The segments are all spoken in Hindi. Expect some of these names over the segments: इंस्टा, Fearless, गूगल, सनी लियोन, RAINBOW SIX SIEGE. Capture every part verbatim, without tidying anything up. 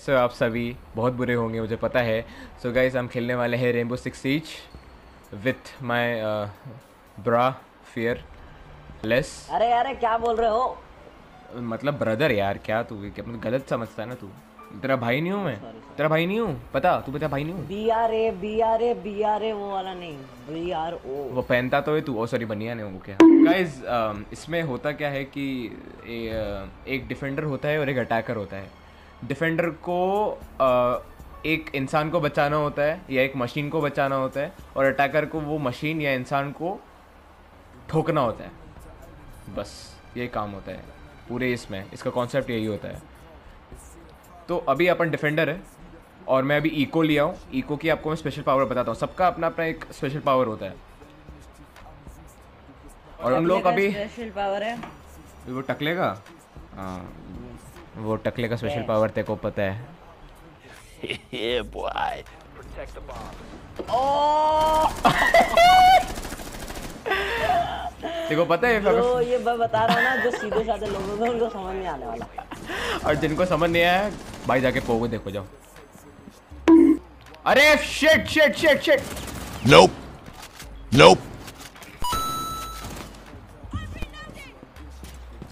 सो so, आप सभी बहुत बुरे होंगे मुझे पता है। सो so, गाइस हम खेलने वाले हैं rainbow six siege with my bro fearless. अरे अरे क्या बोल रहे हो, मतलब ब्रदर यार, क्या तू क्या मतलब गलत समझता है ना तू। तेरा भाई नहीं हूँ मैं, तेरा भाई नहीं हूँ पता, तू पता भाई नहीं हूँ। B R A B R A B R A वो वाला नहीं, बी आर ओ वो पहनता तो है तू। ओ सॉरी बनिया ने वो क्या। गाइस इसमें होता क्या है कि ए, एक डिफेंडर होता है और एक अटैकर होता है। डिफेंडर को आ, एक इंसान को बचाना होता है या एक मशीन को बचाना होता है, और अटैकर को वो मशीन या इंसान को ठोकना होता है। बस ये काम होता है पूरे इसमें, इसका कॉन्सेप्ट यही होता है। तो अभी अपन डिफेंडर है और मैं अभी इको लिया हूँ। इको की आपको मैं स्पेशल पावर बताता हूँ। सबका अपना अपना एक स्पेशल पावर होता है, और उन लोग अभी स्पेशल पावर है वो टकलेगा। हाँ वो टकलेगा स्पेशल पावर तेरे को पता है। देखो पता है जो ये मैं बता रहा हूँ ना, जो सीधे साधे लोगों को उनको समझ नहीं आने वाला, और जिनको समझ नहीं आया भाई जाके पोगो देखो जाओ। अरे shit shit shit shit nope nope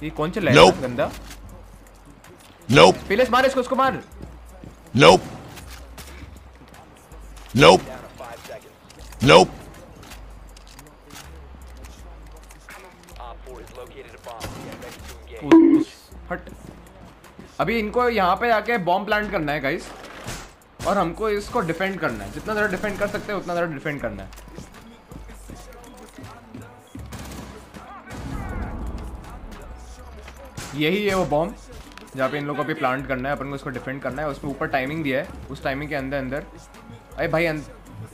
ये कौन चला है गंदा। नोप फिलेस मार इसको, उसको मार। नोप नोप नोप हट। अभी इनको यहाँ पे आके बॉम्ब प्लांट करना है गाइस, और हमको इसको डिफेंड करना है। जितना ज़्यादा डिफेंड कर सकते हैं उतना ज़्यादा डिफेंड करना है। यही है वो बॉम्ब जहाँ पे इन लोगों को अभी प्लांट करना है, अपन को इसको डिफेंड करना है। उसमें ऊपर टाइमिंग दिया है, उस टाइमिंग के अंदर अंदर अरे भाई अंद...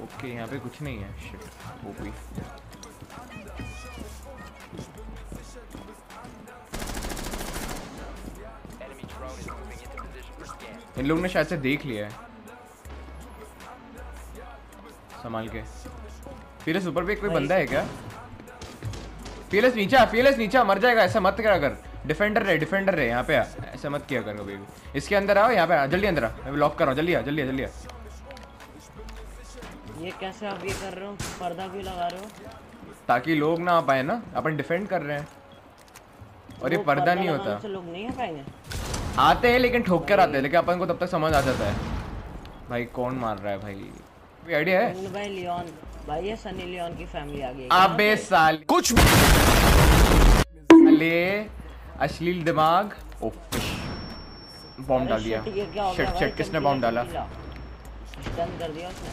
ओके यहाँ पे कुछ नहीं है। शिट ओपी इन लोग ने शायद से देख लिया है, संभाल के। फीरलेस ऊपर पे कोई बंदा है क्या? फीरलेस नीचा, फीरलेस नीचा मर जाएगा। ऐसा मत करा कर, डिफेंडर रहे डिफेंडर रहे यहाँ पे आ। ऐसा मत किया कर कभी भी। इसके अंदर आओ, यहाँ पे आ, जल्दी अंदर आ। मैं लॉक कर रहा हूँ, जल्दी आ जल्दी आ जल्दी आ। ये कैसे आप ये कर रहे हो, पर्दा भी लगा रहे हो ताकि लोग ना आ पाए ना, अपन डिफेंड कर रहे हैं। और ये पर्दा नहीं होता, लोग नहीं आ पाएंगे। आते हैं लेकिन ठोक कर आते हैं, लेकिन अपन को तब तक समझ आ जाता है। भाई कौन मार रहा है भाई, कोई आइडिया है? भाई लियोन, भाई ये सनी लियोन की फैमिली आ गई। अबे साल कुछ अले अश्लील दिमाग। ओ बॉम्ब डाल दिया। शिट शिट किसने बॉम्ब डाला? डन कर दिया उसने।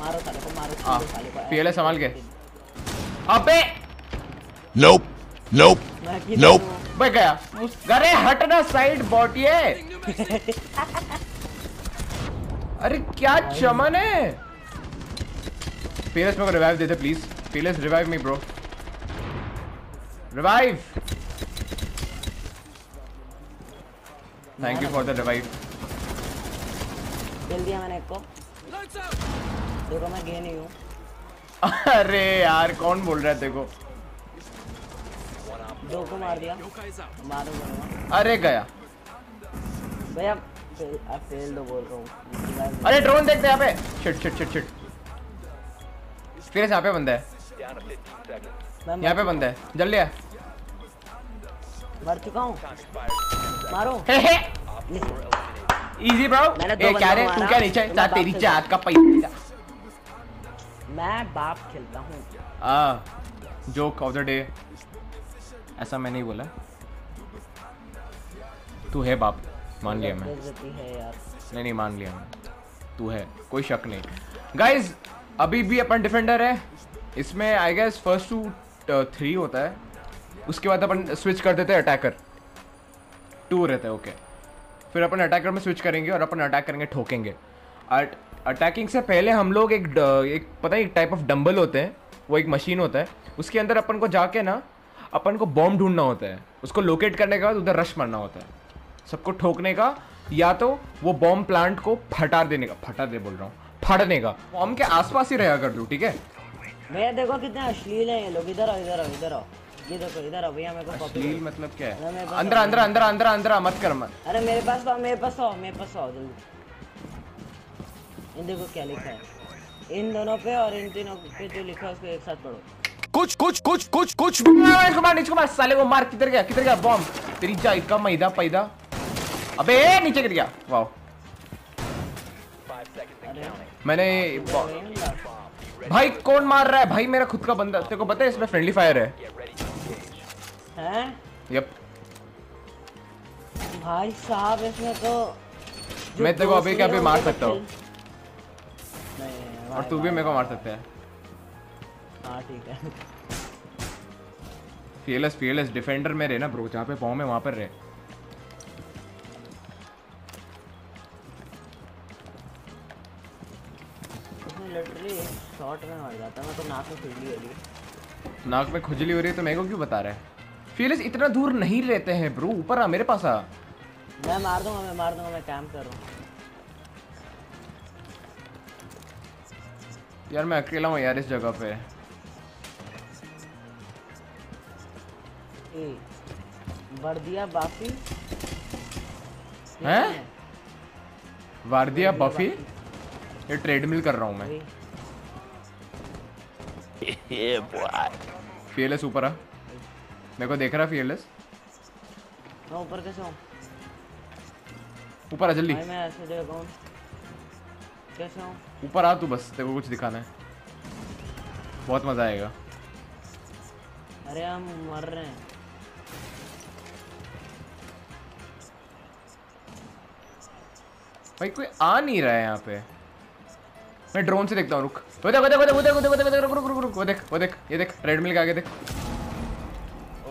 मारो साले को, मारो साले को। पीएलए संभाल के। अबे नोप नोप नोप भाई गया। अरे हटना साइड बॉटी है। अरे क्या चमन है। फीरलेस मेरे को रिवाइव देते please. Fearless revive me bro, revive. Thank you for the revive. जल्दी दिया मैंने इसको, देखो मैं गेन ही हूं। अरे यार कौन बोल रहा है देखो, दो को मार दिया। मारो मारो। अरे गया भैया, आप फेल दो बोल रहा हूँ। अरे ड्रोन देखते हैं यहाँ पे। शिट शिट शिट शिट फिर यहाँ पे बंदा है, यहाँ पे बंदा है। जल्दी आ। मर चुका हूँ। मारो इजी ब्रो। ये क्या रे तू, क्या नीचे चा तेरी चाट का पैसा। मैं बाप खेलता हूँ। A joke of the day, ऐसा मैंने ही बोला। तू है बाप, मान लिया मैं। नहीं नहीं मान लिया मैं, तू है, कोई शक नहीं। गाइज अभी भी अपन डिफेंडर है। इसमें I guess first two three होता है, उसके बाद अपन स्विच कर देते हैं अटैकर। टू रहता है ओके, फिर अपन अटैकर में स्विच करेंगे और अपन अटैक करेंगे, ठोकेंगे। अटैकिंग से पहले हम लोग एक एक पता है एक टाइप ऑफ डम्बल होते हैं, वो एक मशीन होता है। उसके अंदर अपन को जाके ना अपन को बॉम्ब ढूंढना होता है, उसको लोकेट करने के बाद उधर रश मारना होता है, सबको ठोकने का, या तो वो बॉम्ब प्लांट को फटा देने का। फटा दे बोल रहा हूँ, फटने का। बॉम्ब के आसपास ही रहा कर दो, ठीक है? भैया देखो कितने अश्लील हैं ये लोग। इधर आओ इधर आओ इधर आओ। ये देखो इधर आओ भैया, मेरे को अश्लील मतलब क्या है? अंदर अंदर अंदर अंदर अंदर मत कर मत। अरे मेरे पास आओ, मेरे पास आओ, मेरे पास आओ जल्दी। इन देखो क्या लिखा है इन दोनों पे और इन तीनों पे जो लिखा है उसको एक साथ पढ़ो। कुछ कुछ कुछ कुछ कुछ मार, नीचे मार साले को, मार। किधर गया किधर गया बॉम्ब तेरी जाई का मैदा पैदा। अबे नीचे गिर गया। वाओ मैंने भाई कौन मार रहा है भाई? मेरा खुद का बंदा। तेरे को पता है इसमें फ्रेंडली फायर है? यप भाई साहब इसमें तो मैं तेरे को अभी क्या भी मार सकता हूँ और तू भी मेरे को मार सकता है। हाँ ठीक है। Fearless, Fearless डिफेंडर में रहे ना ब्रो, जहाँ पे फॉर्म है वहाँ पर रहे। उसमें literally शॉट में मर जाता है। मैं तो नाक में खुजली हो रही है। नाक में खुजली हो रही है तो मेरे को क्यों बता रहा है? Fearless इतना दूर नहीं रहते हैं ब्रो, ऊपर आ मेरे पास आ। मैं मार दूँगा मैं मार दूँगा मैं काम कर रहा हूँ यार, मैं अकेला हूँ यार इस जगह पे। ए, वर्दिया बाफी हैं? वर्दिया बाफी? ये ट्रेडमिल कर रहा हूँ मैं। Fearless ऊपर आ, मेरे को देख रहा Fearless? मैं ऊपर कैसे हूँ? ऊपर आ जल्दी। मैं ऐसे जगह हूँ कैसे हूँ? ऊपर आ तू, बस तेरे को कुछ दिखाना है, बहुत मजा आएगा। अरे हम मर रहे हैं। भाई कोई आ नहीं रहा है यहाँ पे। मैं ड्रोन से देखता हूँ, रुक। वो देख वो देख वो देख वो देख वो देख रुक रुक रुक रुक वो देख वो देख ये देख रेडमिल का आगे देख।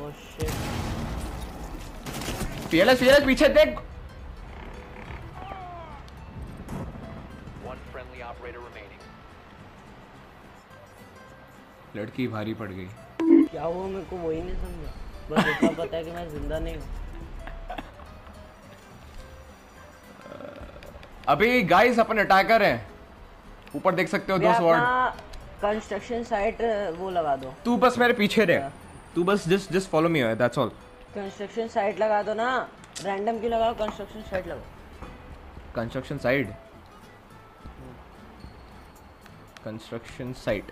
Oh shit. Fearless Fearless पीछे देख। लड़की भारी पड़ गई क्या हुआ? मेरे को वही नहीं समझा, बस इतना पता है कि मैं जिंदा नहीं हूँ। अभी गाइस अपन अटैकर हैं, ऊपर देख सकते हो दो स्वॉर्ड। कंस्ट्रक्शन साइट वो लगा दो। तू बस मेरे पीछे रह, तू बस just just follow me, that's all. Construction site लगा दो ना, रैंडम क्यों लगाओ? कंस्ट्रक्शन साइट लगाओ। कंस्ट्रक्शन साइट कंस्ट्रक्शन साइट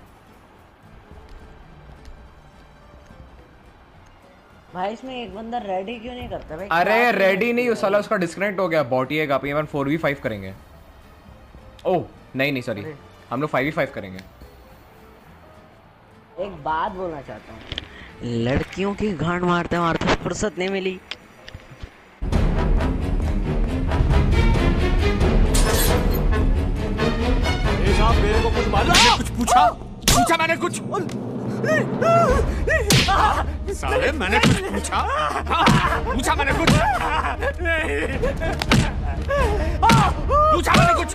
भाई इसमें एक बंदा रेडी क्यों नहीं करता भाई? अरे रेडी नहीं, उस साला उसका डिस्कनेक्ट हो गया बॉट। ये का अपन फोर वी फाइव करेंगे। ओह नहीं नहीं सॉरी, हम लोग फाइव वी फाइव करेंगे। एक बात बोलना चाहता हूँ, लड़कियों की गांड मारते मारते फुर्सत नहीं मिली। ए साहब मेरे को कुछ मालूम है, कुछ पूछा पूछा मैंने कुछ साले मैंने कुछ पूछा पूछा मैंने कुछ पूछा मैंने कुछ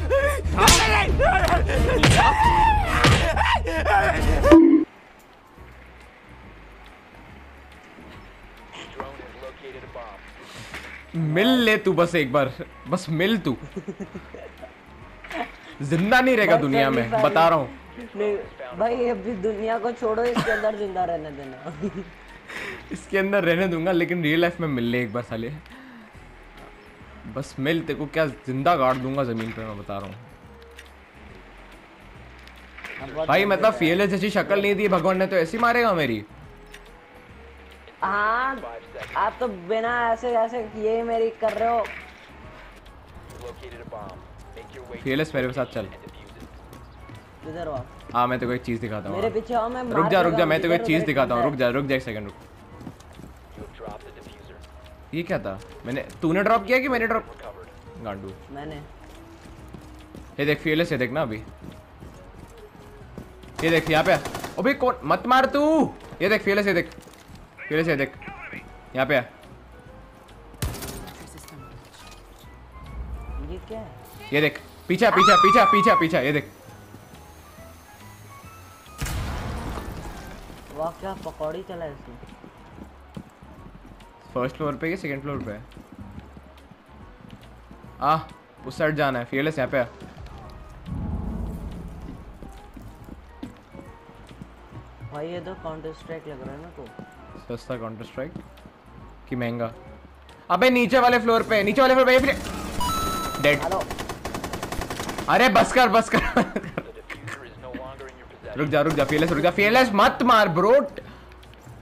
मिल ले तू, बस एक बार बस मिल, तू जिंदा नहीं रहेगा दुनिया में, बता रहा हूँ। नहीं भाई अभी दुनिया को छोड़ो, इसके अंदर जिंदा रहने देना। इसके अंदर रहने दूंगा लेकिन रियल लाइफ में मिल ले एक बार साले, बस मिल। तेरे को क्या जिंदा गाड़ दूंगा जमीन पे, मैं बता रहा हूँ भाई। मतलब Fearless जैसी शक्ल नहीं दी भगवान ने तो ऐसी मारेगा मेरी। हाँ आप तो बिना ऐसे ऐसे किए मेरी कर रहे हो। Fearless मेरे साथ चल, इधर आओ। हाँ मैं तेरे को एक चीज दिखाता हूँ, मेरे पीछे आओ। मैं रुक जा रुक जा, मैं तेरे को एक चीज दिखाता हूँ। रुक जा रुक जा एक सेकंड रुक। ये क्या था? मैंने तूने ड्रॉप किया कि मैंने ड्रॉप? गांडू मैंने। ये देख Fearless, ये देख ना अभी, ये देख यहाँ पे। अबे कौन मत मार तू। ये देख Fearless, ये देख Fearless, ये देख यहाँ पे। ये क्या है? ये देख पीछा पीछा पीछा पीछा पीछा ये देख। वाह क्या पकौड़ी चला है इसमें। फर्स्ट फ्लोर पे या सेकंड फ्लोर पे? आ उस साइड जाना है Fearless, यहाँ पे। भाई ये तो काउंटर स्ट्राइक लग रहा है ना को। सस्ता काउंटर स्ट्राइक कि महंगा? अबे नीचे वाले फ्लोर पे, नीचे वाले फ्लोर पे ये डेड। अरे बस कर बस कर रुक जा रुक जा फीयरलेस रुक जा फीयरलेस मत मार ब्रो,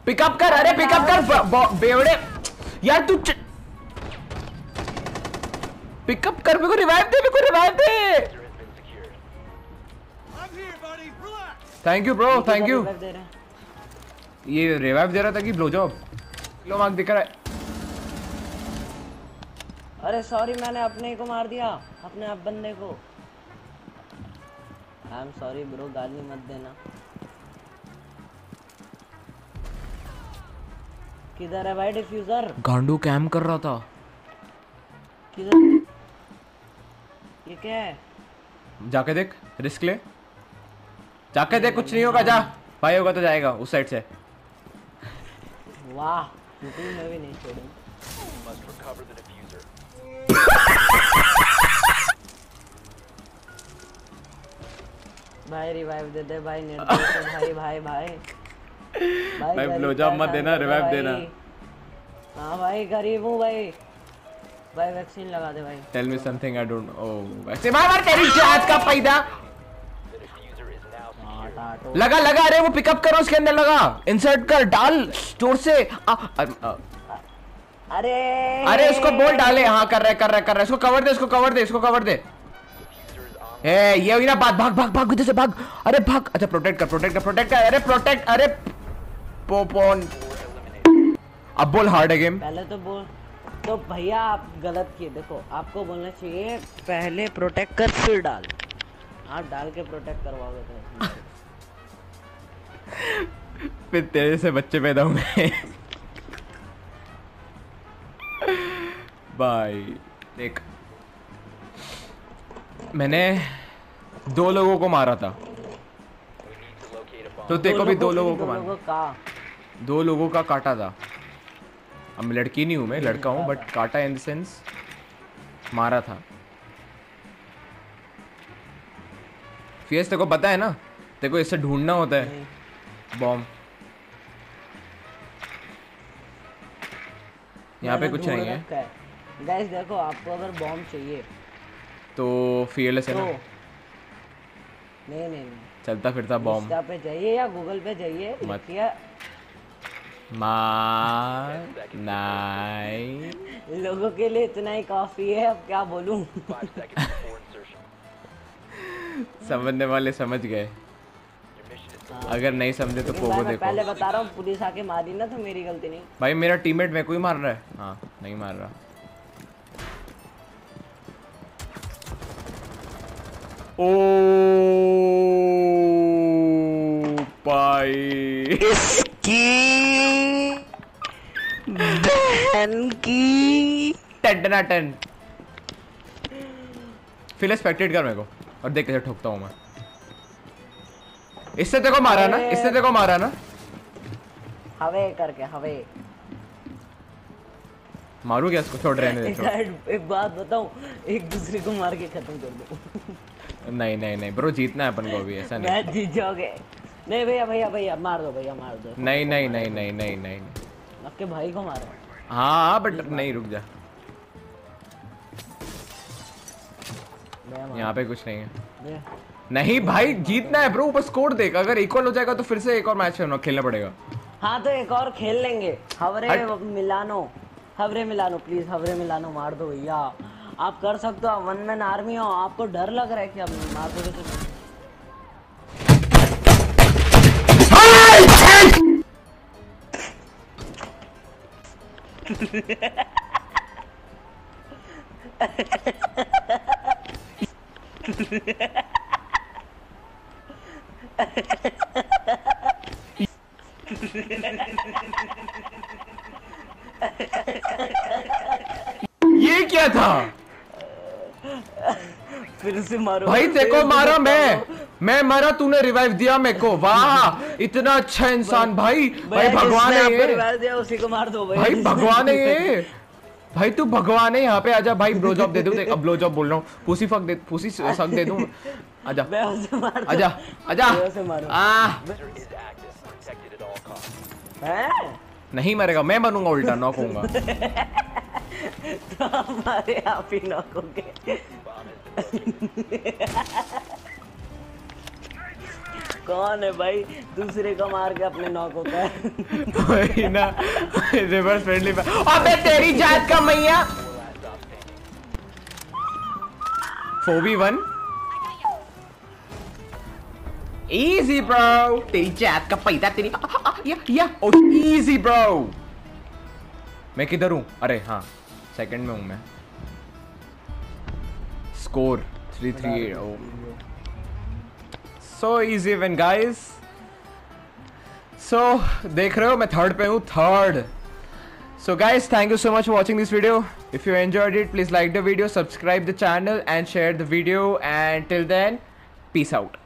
पिकअप कर। अरे पिकअप कर बेवड़े यार तू, पिकअप कर। मेरे को रिवाइव दे, मेरे को रिवाइव दे। Thank you bro, thank you. ये रिवाइव दे रहा था कि ब्लो जॉब लो मार्क दिख रहा है। अरे सॉरी मैंने अपने को मार दिया, अपने आप बंदे को। आई एम सॉरी ब्रो, गाली मत देना। किधर है भाई डिफ्यूजर? गांडू कैम कर रहा था। किधर? ये क्या है? जाके देख, रिस्क ले, जाके देख। कुछ नहीं होगा, जा भाई होगा तो जाएगा उस साइड से। वाह मैं भी नहीं छोड़ूं। भाई रिवाइव दे दे भाई, नेट दे भाई भाई भाई भाई ब्लो जॉब मत देना, रिवाइव देना। हाँ भाई गरीब हूँ भाई। भाई वैक्सीन लगा दे भाई। Tell me something I don't know. Vaccine मार मार तेरी जात का पैदा। लगा लगा अरे वो पिकअप करो, उसके अंदर लगा, इंसर्ट कर, डाल स्टोर से। आ, आ, आ, अरे अरे उसको बोल डाले। हाँ कर रहा है कर रहा है कर रहा है। इसको कवर दे, इसको कवर दे, इसको कवर दे। ए ये हुई ना बात। भाग भाग भाग इधर से भाग। अरे भाग। अच्छा प्रोटेक्ट कर, प्रोटेक्ट कर, प्रोटेक्ट कर। अरे प्रोटेक्ट। अरे पोपोन अब बोल हार्ड है गेम। पहले तो बोल तो भैया आप गलत किए। देखो आपको बोलना चाहिए पहले प्रोटेक्ट कर फिर डाल। आप डाल के प्रोटेक्ट करवाओगे तो फिर तेरे से बच्चे पैदा होंगे। भाई देख मैंने दो लोगों को मारा था तो देखो भी दो लोगों को मारा, दो लोगों का काटा था। अब मैं लड़की नहीं हूँ, मैं लड़का हूँ, बट काटा इन द सेंस मारा था। फिर तेरे को पता है ना, तेरे को इससे ढूंढना होता है बॉम्ब। यहाँ पे कुछ नहीं है गाइस। देखो आपको अगर बॉम्ब चाहिए तो फियरलेस है ना। नहीं नहीं चलता फिरता बॉम्ब इंस्टा पे जाइए या गूगल पे जाइए। मत या मार नहीं लोगों के लिए इतना ही काफी है। अब क्या बोलूं। समझने वाले समझ गए, अगर नहीं समझे तो पोगो देखो। पहले बता रहा हूँ पुलिस आके मारी ना तो मेरी गलती नहीं। भाई मेरा टीममेट मेरे को ही मार रहा है। हाँ नहीं मार रहा। ओ भाई इसकी बहन की टटना टन। फिर एक्सपेक्टेड कर मेरे को और देख कैसे ठोकता हूँ मैं। इससे देखो मारा ना, इससे देखो मारा ना हवे करके हवे। मारू क्या इसको? छोड़ रहने दे, छोड़। एक बात बताऊं, एक दूसरे को मार के खत्म कर दो। नहीं नहीं नहीं ब्रो जीतना है अपन को भी। ऐसा नहीं मैं जीत जाओगे। नहीं भैया भैया भैया मार दो, भैया मार दो। नहीं नहीं नहीं नहीं नहीं नहीं आपके भाई को मारो। हाँ बट नहीं रुक जा, यहाँ पे कुछ नहीं है। नहीं भाई जीतना है ब्रो, ऊपर स्कोर देख। अगर इक्वल हो जाएगा तो फिर से एक और मैच खेलना पड़ेगा। हाँ तो एक और खेल लेंगे। हवरे मिलानो, हवरे मिलानो प्लीज, हवरे मिलानो मार दो भैया। आप कर सकते हो, वन मैन आर्मी हो। आपको डर लग रहा है कि आप मार दोगे तो ये क्या था? फिर से मारो भाई। देखो मारा मैं मैं मारा, तूने रिवाइव दिया मेरे को। वाह इतना अच्छा इंसान भाई। भाई भगवान है ये, उसी को मार दो भाई। भगवान है ये भाई, तू भगवान है। यहाँ पे आजा भाई, ब्लो जॉब दे दूं। देख अब ब्लो जॉब बोल रहा हूँ, पूसी फक दे, पूसी सक दे दूं। आजा आजा आजा आ हैं नहीं मरेगा, मैं बनूंगा उल्टा, नॉक होऊंगा। तो हमारे आप ही नॉक हो गए। कौन है भाई दूसरे को मार के अपने नॉक होता है? वही ना, रिवर्स फ्रेंडली। अबे तेरी जात का मैया। Four v one Easy bro, तेरी जात का पैदा तेरी। या या, oh easy bro। मैं किधर हूँ? अरे हाँ, सेकंड में हूँ मैं। Score three three eight. ओ, so easy win guys। So देख रहे हो मैं थर्ड पे हूँ, third. So guys, thank you so much for watching this video. If you enjoyed it, please like the video, subscribe the channel, and share the video. And till then, peace out.